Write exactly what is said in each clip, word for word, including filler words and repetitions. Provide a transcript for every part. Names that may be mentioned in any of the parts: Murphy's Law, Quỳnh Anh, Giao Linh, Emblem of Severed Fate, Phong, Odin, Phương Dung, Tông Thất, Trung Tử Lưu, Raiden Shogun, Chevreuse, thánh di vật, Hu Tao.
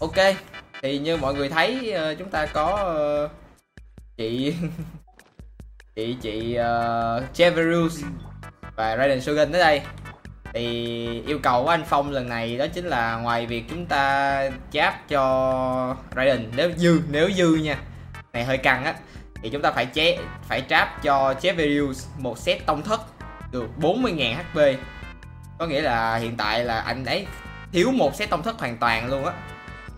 Ok, thì như mọi người thấy chúng ta có uh, chị chị chị uh, Chevreuse và Raiden Shogun tới đây. Thì yêu cầu của anh Phong lần này đó chính là ngoài việc chúng ta cháp cho Raiden nếu dư nếu dư nha, này hơi căng á, thì chúng ta phải chế phải tráp cho Chevreuse một set tông thất được bốn mươi nghìn hát pê. Có nghĩa là hiện tại là anh ấy thiếu một set tông thất hoàn toàn luôn á.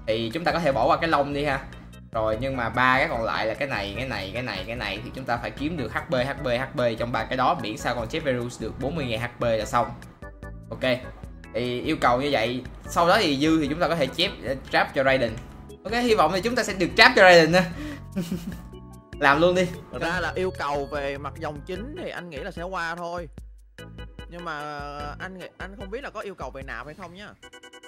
Thì chúng ta có thể bỏ qua cái lông đi ha. Rồi nhưng mà ba cái còn lại là cái này, cái này, cái này, cái này thì chúng ta phải kiếm được hát pê, hát pê, hát pê trong ba cái đó, miễn sao còn Chevreuse được bốn mươi nghìn hát pê là xong. Ok. Thì yêu cầu như vậy, sau đó thì dư thì chúng ta có thể chép trap cho Raiden. Ok, hy vọng thì chúng ta sẽ được trap cho Raiden nữa. Làm luôn đi. Thật ra là yêu cầu về mặt dòng chính thì anh nghĩ là sẽ qua thôi. Nhưng mà anh anh không biết là có yêu cầu về nạp hay không nhá.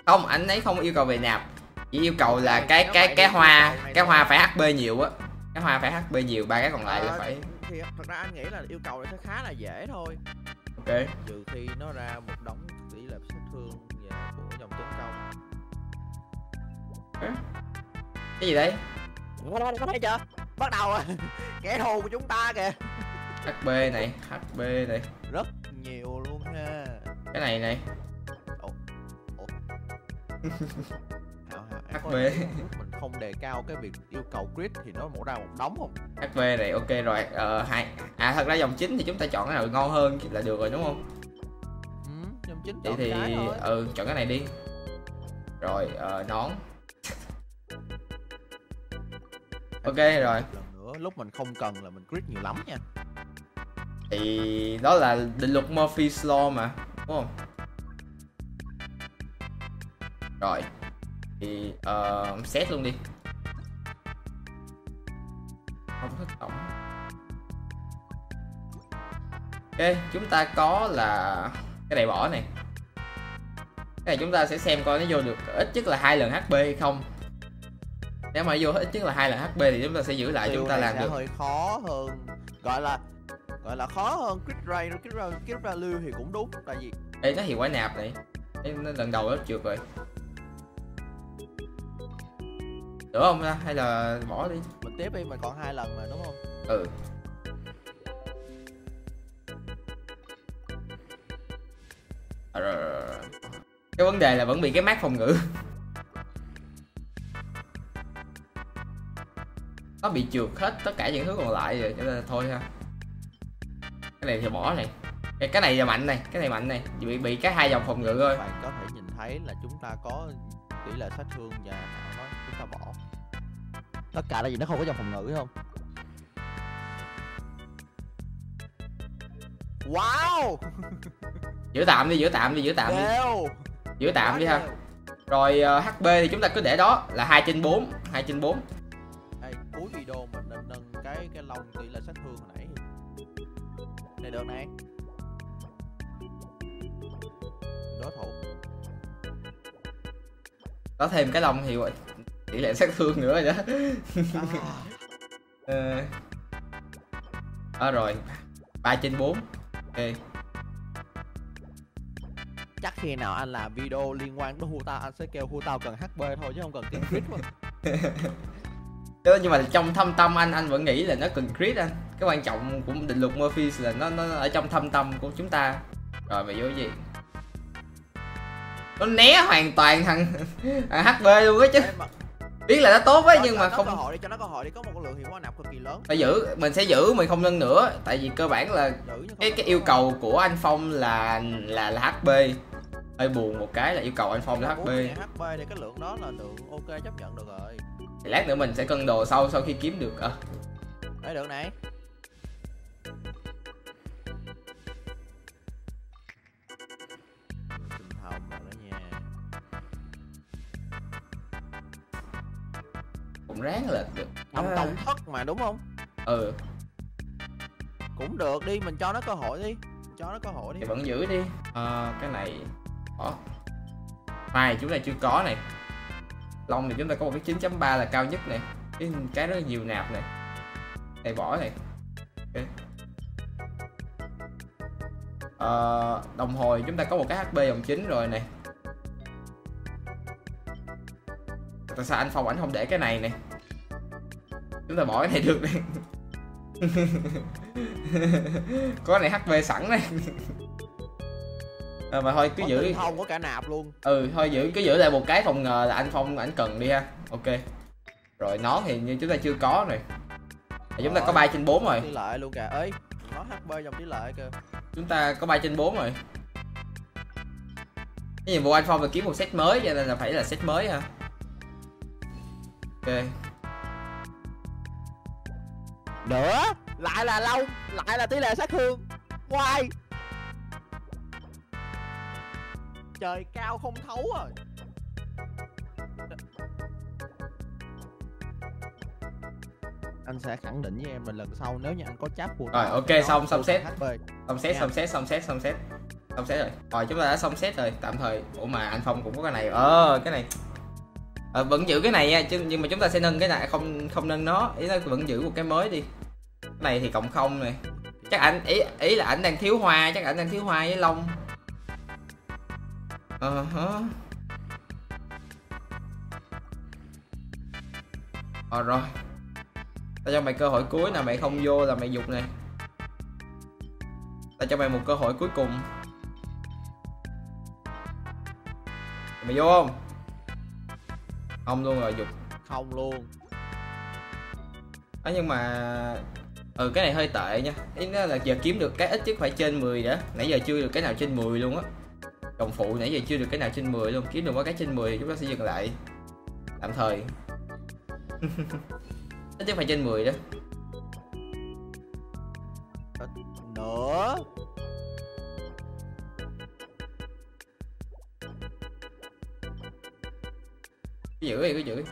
Không, anh ấy không yêu cầu về nạp. Chỉ yêu cầu là ừ, cái cái cái hoa cái hoa phải hát pê nhiều á, cái hoa phải hát pê nhiều, ba cái còn lại à, là phải. Thì thật ra anh nghĩ là yêu cầu này sẽ khá là dễ thôi. Ok. Trừ khi nó ra một đống tỷ lệ sát thương về của dòng tấn công. Cái gì đấy? Có thấy chưa? Bắt đầu rồi. Kẻ thù của chúng ta kìa. hát pê này, hát pê này. Rất nhiều luôn ha. Cái này này. Ủa. Ủa. hát pê mình không đề cao cái việc yêu cầu crit thì nó mổ ra một đống không? hát pê này ok rồi. Ờ, hai à thật ra dòng chính thì chúng ta chọn cái nào ngon hơn là được rồi đúng không? Ừ, dòng chính vậy thì ừ chọn cái này đi. Rồi uh, nón. Ok rồi. Nữa, lúc mình không cần là mình crit nhiều lắm nha. Thì đó là định luật Murphy's Law mà đúng không? Rồi. Thì uh, xét luôn đi. Không thích tổng. Ok, chúng ta có là cái này bỏ này. Cái này chúng ta sẽ xem coi nó vô được ít nhất là hai lần hát pê hay không. Nếu mà vô ít nhất là hai lần hát pê thì chúng ta sẽ giữ lại. Điều chúng ta làm được hơi khó hơn. Gọi là gọi là khó hơn crit rate, crit rate, crit value thì cũng đúng tại vì đây nó hiệu quả nạp này. Ê, nó lần đầu nó trượt rồi. Được không ta? Hay là bỏ đi? Mình tiếp đi, mình còn hai lần mà đúng không? Ừ. Cái vấn đề là vẫn bị cái mát phòng ngự. Nó bị trượt hết tất cả những thứ còn lại rồi, cho nên là thôi ha. Cái này thì bỏ này. Cái cái này là mạnh này, cái này mạnh này, chỉ bị bị cái hai dòng phòng ngự thôi. Bạn có thể nhìn thấy là chúng ta có tỷ lệ sát thương và nó chúng ta bỏ tất cả là gì, nó không có dòng phòng ngự không? Wow. Giữ tạm đi, giữ tạm đi, giữ tạm đều. Đi giữ tạm quá đi đều. Ha rồi uh, hát pê thì chúng ta cứ để đó là hai trên bốn, hai trên bốn. Đây, cuối video mình nên nâng cái cái lông tỷ lệ sát thương hồi nãy này được này đối thủ. Có thêm cái lông thì tỷ lệ sát thương nữa rồi đó. À. À, rồi ba trên bốn. Ok. Chắc khi nào anh làm video liên quan đến Hu Tao anh sẽ kêu Hu Tao cần hát pê thôi chứ không cần kiếm crit. Nhưng mà trong thâm tâm anh anh vẫn nghĩ là nó cần crit anh. Cái quan trọng của định luật Murphy là nó nó ở trong thâm tâm của chúng ta. Rồi mày vô cái gì? Nó né hoàn toàn thằng thằng hát pê luôn á chứ. Mà... biết là nó tốt ấy đó, nhưng mà không cơ hội đi, cho nó cơ hội đi, có một lượng hiệu quả nạp cực kỳ lớn. Phải giữ, mình sẽ giữ, mình không nâng nữa tại vì cơ bản là cái cái yêu cầu của anh Phong là là là hát pê. Hơi buồn một cái là yêu cầu anh Phong là hát pê. hát pê thì cái lượng đó là lượng ok chấp nhận được rồi. Thì lát nữa mình sẽ cân đồ sau sau khi kiếm được. À. Đấy được này. Ráng là được ông à. Tổng thất mà đúng không? Ừ cũng được đi, mình cho nó cơ hội đi, cho nó cơ hội đi thì vẫn giữ đi. À, cái này bỏ mai chúng ta chưa có này. Long thì chúng ta có một cái chín chấm ba là cao nhất này, cái cái rất nhiều nạp này, này bỏ này. Okay. À, đồng hồi chúng ta có một cái hát pê dòng chính rồi này. Tại sao anh Phong ảnh không để cái này nè? Chúng ta bỏ cái này được nè. Có cái này hát pê sẵn nè. À, mà thôi cứ có giữ không có cả nạp luôn. Ừ thôi giữ cứ giữ lại một cái phòng ngờ là anh Phong ảnh cần đi ha. Ok. Rồi nó thì như chúng ta chưa có rồi. Rồi chúng ta có ba trên bốn rồi. Tỷ lệ luôn kìa. Ấy, nó hát pê dòng tỷ lệ kìa. Chúng ta có ba trên bốn rồi. Cái nhiệm vụ anh Phong là kiếm một set mới cho nên là phải là set mới ha. Ok. Nữa, lại là lâu, lại là tỷ lệ sát thương. Quay. Trời cao không thấu rồi. Anh sẽ khẳng định với em là lần sau nếu như anh có cháp cuộc. Rồi ok xong xong set. Xong set xong set xong set xong set. Xong set rồi. Rồi chúng ta đã xong set rồi, tạm thời. Ủa mà anh Phong cũng có cái này. Ờ cái này. Ờ, vẫn giữ cái này nha, chứ nhưng mà chúng ta sẽ nâng cái này, không không nâng nó, ý là vẫn giữ một cái mới đi. Cái này thì cộng không này. Chắc ảnh ý ý là ảnh đang thiếu hoa, chắc ảnh đang thiếu hoa với lông. Ờ uh -huh. Ờ rồi. Tao cho mày cơ hội cuối nè, mày không vô là mày dục này. Tao cho mày một cơ hội cuối cùng. Mày vô không? Không luôn rồi, dục không luôn. Á à, nhưng mà ừ cái này hơi tệ nha. Ý nó là giờ kiếm được cái ít chứ phải trên mười đã. Nãy giờ chưa được cái nào trên mười luôn á. Đồng phụ nãy giờ chưa được cái nào trên mười luôn, kiếm được có cái trên mười thì chúng ta sẽ dừng lại tạm thời. Ít chứ phải trên mười đó. Nữa. Cứ giữ đi, cứ giữ.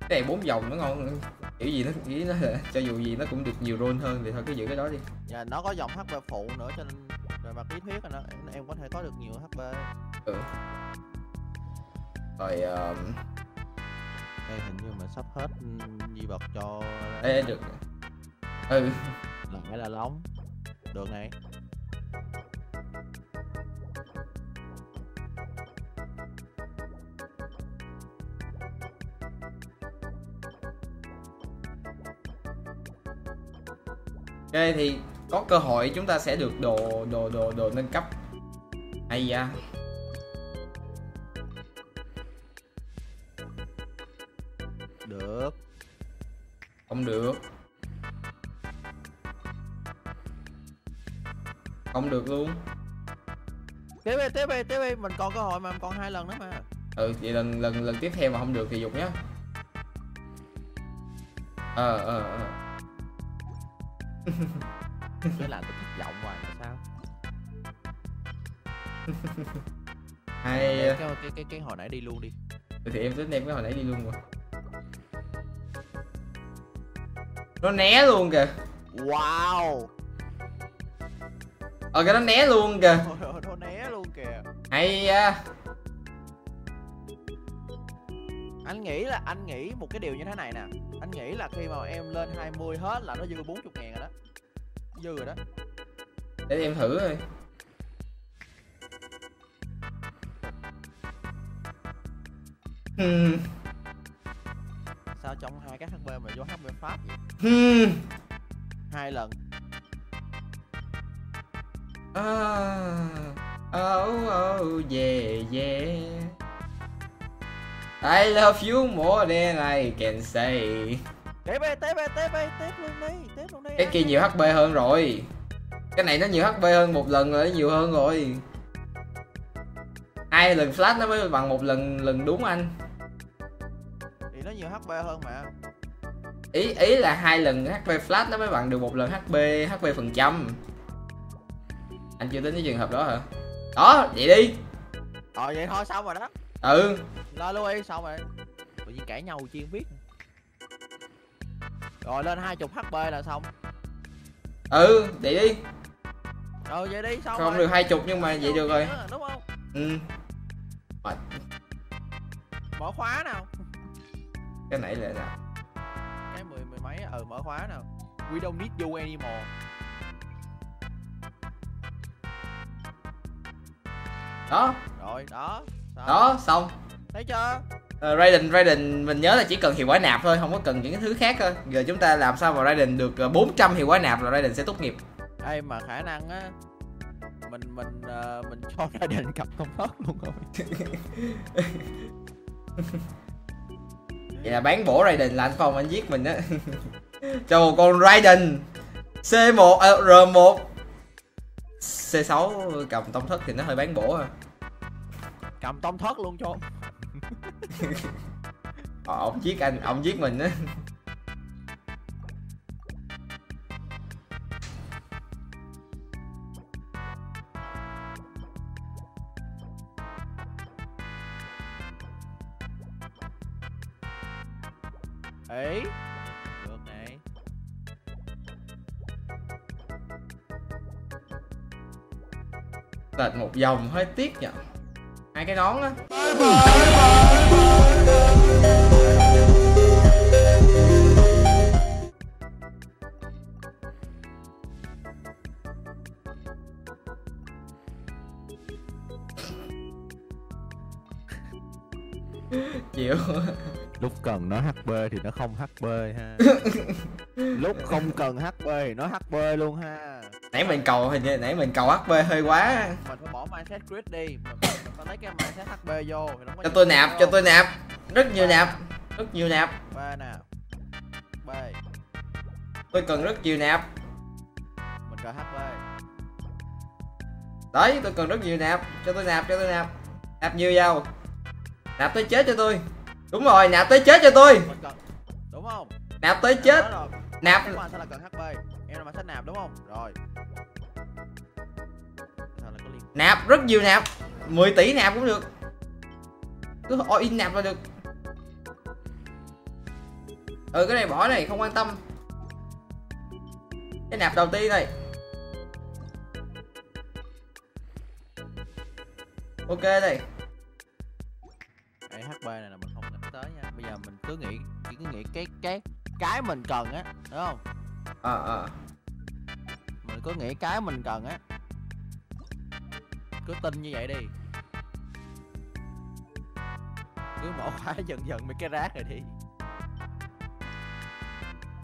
Cái này bốn vòng nó ngon nữa. Kiểu gì nó ý nó là cho dù gì nó cũng được nhiều roll hơn thì thôi cứ giữ cái đó đi. Dạ nó có dòng hát pê phụ nữa cho nên về mặt lý thuyết là em có thể có được nhiều hát pê. Ừ. Rồi um... đây hình như mà sắp hết di vật cho. Ê được. Ừ. Là cái là lóng. Được này. Ok thì có cơ hội chúng ta sẽ được đồ đồ đồ đồ nâng cấp. Hay da. Được. Không được. Không được luôn. Tiếp đi, tiếp đi, tiếp đi, mình còn cơ hội mà, mình còn hai lần nữa mà. Ừ vậy lần lần lần tiếp theo mà không được thì dục nhá. Ờ ờ ờ. Chứ làm tôi thất vọng hoài là sao? Hay cái, cái cái cái hồi nãy đi luôn đi. Thì em tính đem cái hồi nãy đi luôn rồi. Nó né luôn kìa. Wow. Ờ cái nó né luôn kìa. Ôi, nó né luôn kìa. Hay à. Anh nghĩ là anh nghĩ một cái điều như thế này nè. Anh nghĩ là khi mà em lên hai mươi hết là nó dư bốn mươi ngàn rồi đó. Dư rồi đó. Để em thử thôi. Hmm. Sao trong hai cái hát pê mà vô hát pê Pháp vậy? Hmm. Hai lần. Oh, oh, oh, yeah, yeah. I love you more than I can say. Tiếp đi, tiếp đi, tiếp đi, tiếp luôn đi, tiếp luôn đi. Cái kia nhiều hát pê hơn rồi. Cái này nó nhiều hát pê hơn một lần rồi, nó nhiều hơn rồi. Hai lần flash nó mới bằng một lần lần đúng anh. Thì nó nhiều hát pê hơn mà. Ý ý là hai lần hát pê flash nó mới bằng được một lần hát pê hát pê phần trăm. Anh chưa tính cái trường hợp đó hả? Đó, vậy đi. Ờ vậy thôi xong rồi đó. Ừ. Lo luôn đi, xong rồi. Tự nhiên cãi nhau chi không biết. Rồi lên hai mươi HP là xong. Ừ, vậy đi. Ừ, vậy đi, xong. Không rồi. Được hai mươi nhưng mà vậy được rồi. Đúng không? Ừ. Rồi. Mở khóa nào. Cái nãy là nào? Cái mười mười mấy, ừ mở khóa nào. We don't need you anymore. Đó. Rồi đó. Đó, đó xong. Thấy chưa? Uh, Raiden, Raiden mình nhớ là chỉ cần hiệu quả nạp thôi, không có cần những cái thứ khác thôi. Giờ chúng ta làm sao mà Raiden được bốn trăm hiệu quả nạp là Raiden sẽ tốt nghiệp. Ai mà khả năng á mình mình uh, mình cho Raiden cặp không hết luôn rồi. Vậy là bán bổ Raiden là anh Phong anh giết mình á. Cho một con Raiden xê một à, rờ một xê sáu cầm tông thất thì nó hơi bán bổ à. Cầm tông thất luôn cho. Ờ, ông giết anh, ông giết mình á. Ấy, được này. Tệt một vòng hơi tiếc nhỉ. Hai cái nón á. Chịu. Lúc cần nó hát bê thì nó không hát bê ha. Lúc không cần hát bê thì nó hát bê luôn ha. Nãy mình cầu hình như nãy mình cầu hát bê hơi quá. Mình phải bỏ mindset grid đi. Mình, mình phải lấy cái mindset hát bê vô. Cho tôi nạp, vô. Cho tôi nạp. Rất nhiều ba. Nạp, rất nhiều nạp. Ba nè. Ba. Tôi cần rất nhiều nạp. Mình cần hát bê. Đấy, tôi cần rất nhiều nạp, cho tôi nạp, cho tôi nạp. Nạp nhiều vào. Nạp tới chết cho tôi. Đúng rồi, nạp tới chết cho tôi. Đúng không? Nạp tới chết. Nạp. Sao là cần hát bê? Em mà thích nạp đúng không? Rồi. Nạp rất nhiều nạp. mười tỷ nạp cũng được. Cứ all in nạp là được. Ừ cái này bỏ này không quan tâm. Cái nạp đầu tiên này. Ok đây. Cái hát bê này là mình không nghĩ tới nha. Bây giờ mình cứ nghĩ cứ nghĩ cái cái cái mình cần á, đúng không? Ờ à, à. Mình cứ nghĩ cái mình cần á. Cứ tin như vậy đi. Cứ mở khóa dần dần mấy cái rác rồi đi.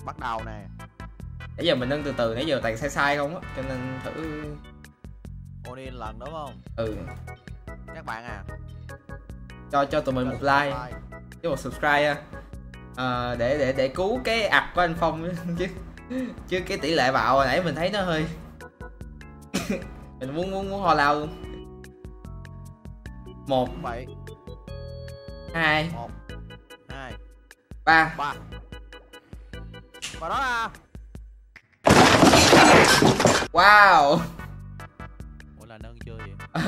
Bắt đầu nè. Nãy giờ mình nâng từ từ, nãy giờ toàn sai sai không á, cho nên thử Odin lần đúng không? Ừ. Các bạn à, cho cho tụi mình một like chứ một subscribe à, để để để cứu cái ặc của anh Phong chứ chứ cái tỷ lệ bạo hồi nãy mình thấy nó hơi mình muốn muốn muốn ho lao luôn. Một bảy hai một hai ba ba và đó là wow. Ủa là nâng chưa vậy?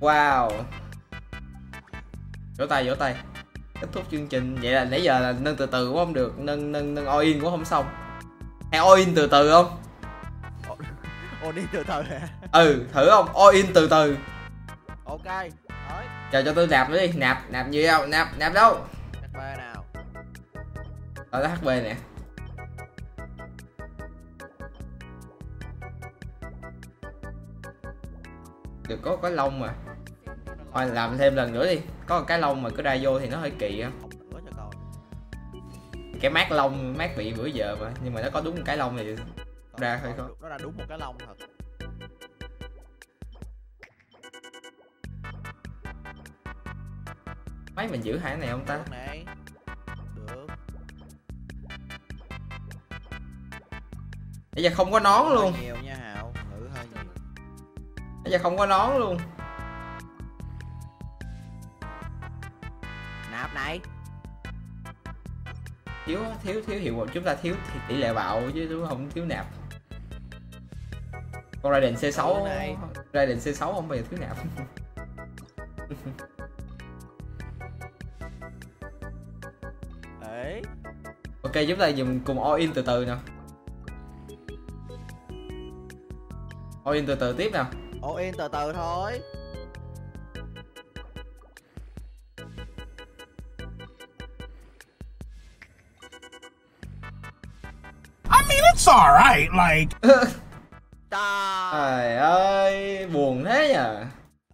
Wow. Vỗ tay vỗ tay. Kết thúc chương trình. Vậy là nãy giờ là nâng từ từ cũng không được. Nâng nâng nâng all in cũng không xong. Hay all in từ từ không? All in từ từ hả? Ừ thử không? All in từ từ. Ok. Đấy. Chờ cho tôi nạp nữa đi. Nạp nạp nhiều đâu. Nạp nạp đâu. hát bê nào. Đó là hát bê nè. Được có cái lông mà. Thôi làm thêm lần nữa đi. Có một cái lông mà cứ ra vô thì nó hơi kỳ á. Cái mát lông mát bị bữa giờ mà. Nhưng mà nó có đúng một cái lông này ra thôi không? Nó ra đúng một cái lông thật. Mấy mình giữ hai cái này không ta? Được. Bây giờ không có nón luôn. Bây giờ không có nón luôn. Nạp này. Thiếu thiếu thiếu hiệu quả, chúng ta thiếu tỷ lệ bạo chứ đúng không, thiếu nạp. Con Raiden xê sáu này, Raiden xê sáu không bao giờ thiếu nạp. Đấy. Ok chúng ta dùng cùng all in từ từ nè. All in từ từ tiếp nè. All in từ từ thôi. I mean it's alright like Trời ơi, buồn thế nhờ.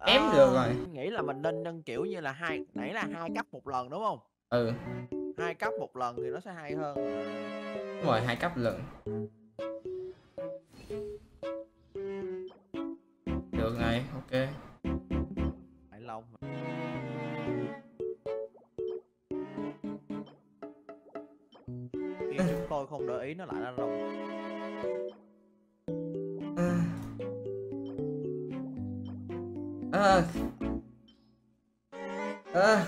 Ém à, được rồi. Nghĩ là mình nên nâng kiểu như là hai, nãy là hai cấp một lần đúng không? Ừ. Hai cấp một lần thì nó sẽ hay hơn. Đúng rồi, hai cấp lần. Được rồi, ok. Phải lâu mà. Khi chúng tôi không để ý nó lại ra lông. À. À.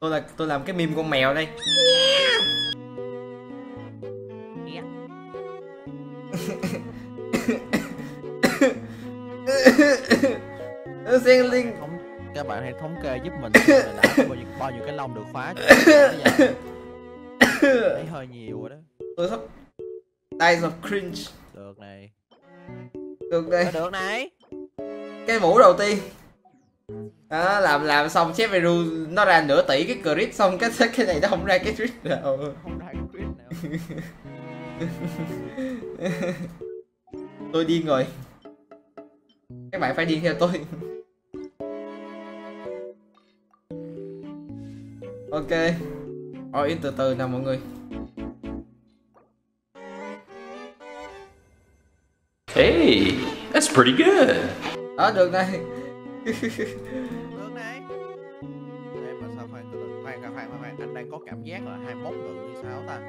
Tôi là tôi làm cái meme con mèo đây. Yeah. Xem Linh, các bạn hãy thống kê giúp mình là đã bao nhiêu, bao nhiêu cái lông được khóa. Thấy hơi nhiều rồi đó. Tôi sắp Dice of Cringe. Được này. Được đây. Được này. Cái mũ đầu tiên đó, làm làm xong Chevreuse nó ra nửa tỷ cái crit, xong cái cái này nó không ra cái crit nào, không ra cái crit nào. Tôi điên rồi, các bạn phải điên theo tôi. Ok, ôi từ từ nào mọi người. Hey, that's pretty good. Đó, được này. Được này. Em mà sao phải khoan khoan khoan, anh đang có cảm giác là hai mươi mốt ngự thì sao ta?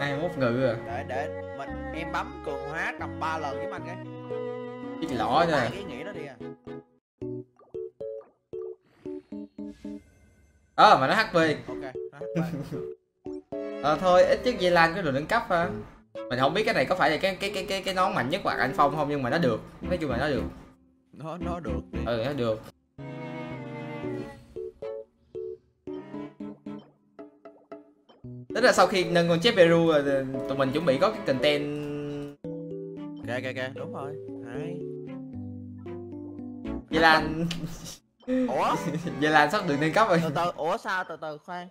hai mươi mốt ngự à? Để để mình em bấm cường hóa tầm ba lần với mình cái. Cái lọ nè. Cái nghĩa đó đi à. Ờ à, mà nó hát pê. Ok, nó hát pê. Ờ à, thôi ít nhất Di Lan cái đồ nâng cấp hả? Mình không biết cái này có phải là cái cái cái cái cái nón mạnh nhất hoặc anh Phong không, nhưng mà nó được. Nói chung là nó được. Nó nó được đi. Ừ, nó được. Tức là sau khi nâng con Chevreuse rồi tụi mình chuẩn bị có cái content. Kìa kìa kìa, đúng rồi. Hai. Vậy là ủa? Vậy là sắp được nâng cấp rồi. Từ từ, ủa sao từ từ khoan.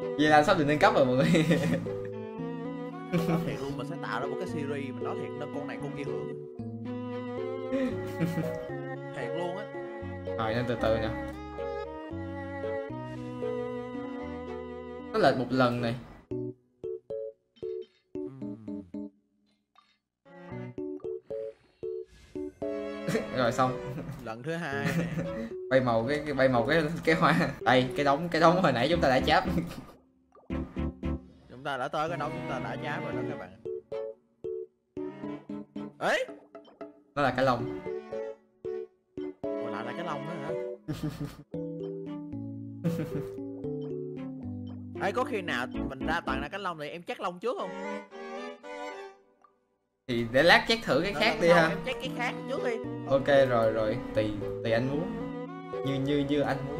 Vậy là sắp được nâng cấp rồi mọi người. Nói thiệt luôn, mình sẽ tạo ra một cái series mình nói thiệt nâng con này con kia hưởng. Thiệt luôn á. Rồi nên từ từ nè. Nó lệch một lần này. Rồi xong. Lần thứ hai. Bay màu cái, cái bay màu cái cái hoa. Đây, cái đống cái đống hồi nãy chúng ta đã cháp. Chúng ta đã tới cái đống chúng ta đã cháp rồi đó các bạn. Ấy, nó là cái lông. Ủa lại là cái lông đó hả? Ấy có khi nào mình ra toàn là cái lông này em chắc lông trước không? Thì để lát chắc thử cái đó, khác đi ha. Em chắc cái khác trước đi. Ok rồi rồi, tùy tùy anh muốn. Như như như anh muốn.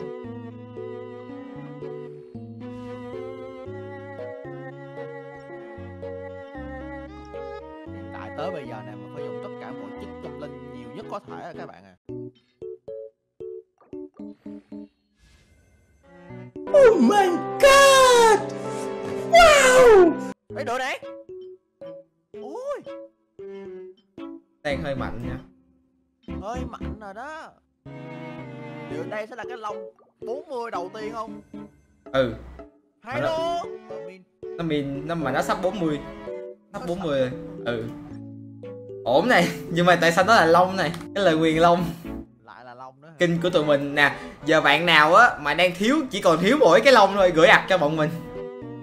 Hiện tại tới bây giờ này mình phải dùng tất cả mọi chức tâm linh nhiều nhất có thể rồi các bạn à. Oh my god. Wow. Ấy đồ đấy. Đang hơi mạnh nha. Hơi mạnh rồi đó. Điều đây sẽ là cái lông bốn mươi đầu tiên không? Ừ. Hay luôn. Nó min, nó mà nó sắp bốn mươi. Sắp bốn mươi rồi. Ừ. Ổn này, nhưng mà tại sao nó là lông này? Cái lời nguyền lông. Lại là lông nữa. Hả? Kinh của tụi mình nè, giờ bạn nào á mà đang thiếu chỉ còn thiếu mỗi cái lông thôi, gửi ạc cho bọn mình.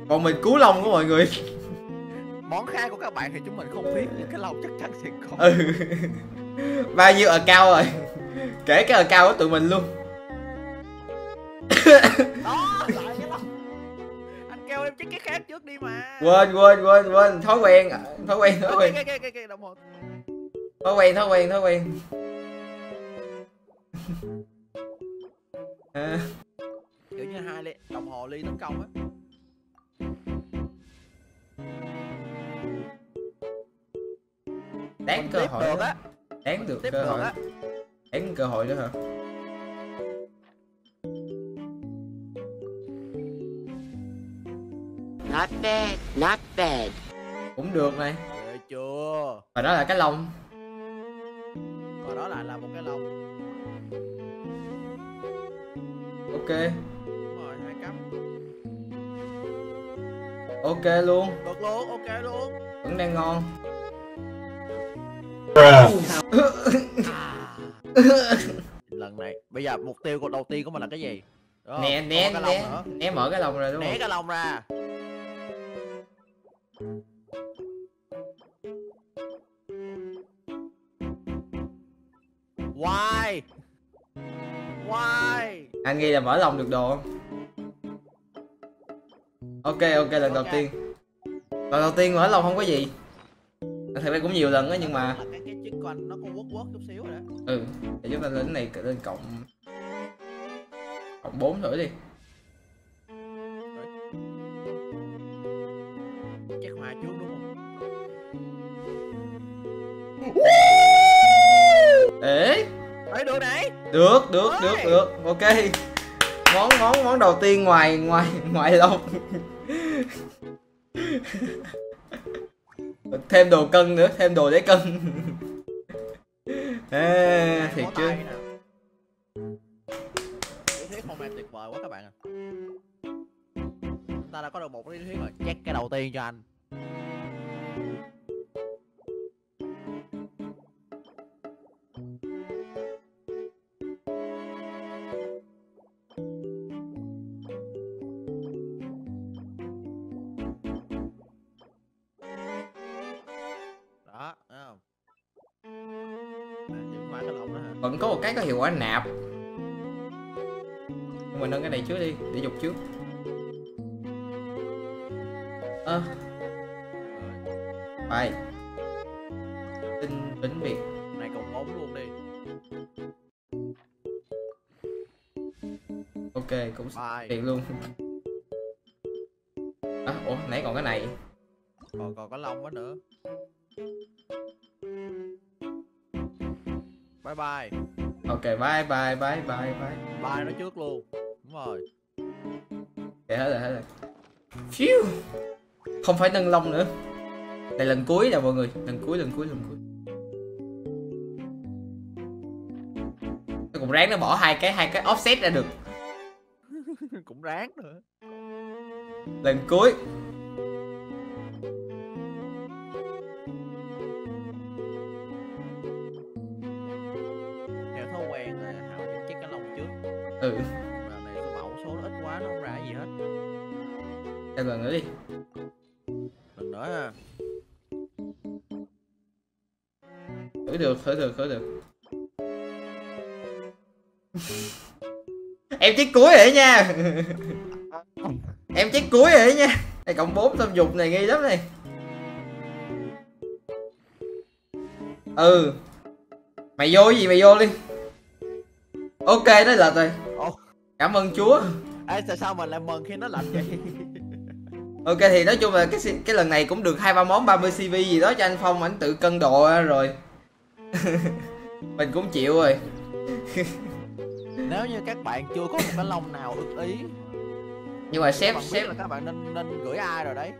Bọn mình cứu lông của mọi người. Món khai của các bạn thì chúng mình không biết, nhưng cái lòng chắc chắn sẽ còn. Ừ. Bao nhiêu ở cao rồi. Kể cái ở cao của tụi mình luôn. Đó, lại cái lòng. Anh kêu em chắc cái khác trước đi mà. Quên quên quên quên, thói quen, thói quen, thói quen. Cái cái cái cái đồng hồ. Thói quen, thói quen, thói quen. À. Kiểu như hai ly đồng hồ ly tấn công á. Đáng cơ hội đó. Đáng được cơ hội. Đáng cơ hội nữa hả? Not bad, not bad. Cũng được này. Được chưa? Và đó là cái lông. Và đó là, là một cái lông. Ok. Rồi, hai cắm. Ok luôn. Được luôn, ok luôn. Vẫn đang ngon. Lần này, bây giờ mục tiêu đầu tiên của mình là cái gì? Nè, né, né, né mở cái lồng rồi đúng không? Né cái lồng ra. Why? Why? Anh nghĩ là mở lồng được đồ không? Ok, ok, lần đầu tiên. Lần đầu tiên mở lồng không có gì. Thật ra cũng nhiều lần á nhưng mà cái cái chiếc con nó cũng quất quất chút xíu rồi đó. Ừ, để chúng ta lên cái này lên cộng cộng bốn thử đi. Chắc hòa trước đúng không? Ê, ê được đấy. Được, được, được, được. Ok. Món món món đầu tiên ngoài ngoài ngoài lông. Thêm đồ cân nữa, thêm đồ để cân. Ê, thiệt chứ. Lý thuyết hôm nay tuyệt vời quá các bạn ạ. Chúng ta đã có được một lý thuyết rồi, check cái đầu tiên cho anh. Vẫn có một cái có hiệu quả nạp. Mình nâng cái này trước đi, để dục trước. Ơ à. Tinh tính biệt. Này cộng bốn luôn đi. Ok, cũng tiện luôn. À, ủa, nãy còn cái này. Còn còn có lông đó nữa. Bye bye. Ok, bye bye bye bye bye. Bye nó trước luôn. Đúng rồi. Để hết rồi, hết rồi. Phew. Không phải nâng lông nữa. Đây lần cuối nè mọi người, lần cuối lần cuối lần cuối. Nó cũng ráng nó bỏ hai cái hai cái offset ra được. Cũng ráng nữa. Lần cuối. Ừ. Mà này cái mẫu số nó ít quá nó không ra gì hết. Thêm lần nữa đi. Lần nữa ha. Thử được, thử được, thử được. Em chết cuối rồi nha. Em chết cuối rồi nha. Đây cộng bốn tâm dục này nghi lắm này. Ừ. Mày vô cái gì mày vô đi. Ok nó lệch rồi. Cảm ơn Chúa. Ê, tại sao mình lại mừng khi nó lệch vậy? Ok thì nói chung là cái cái lần này cũng được hai ba món ba mươi C V gì đó cho anh Phong, ảnh tự cân độ rồi. Mình cũng chịu rồi. Nếu như các bạn chưa có một cái lông nào ưng ý nhưng mà sếp sếp là các bạn nên nên gửi ai rồi đấy.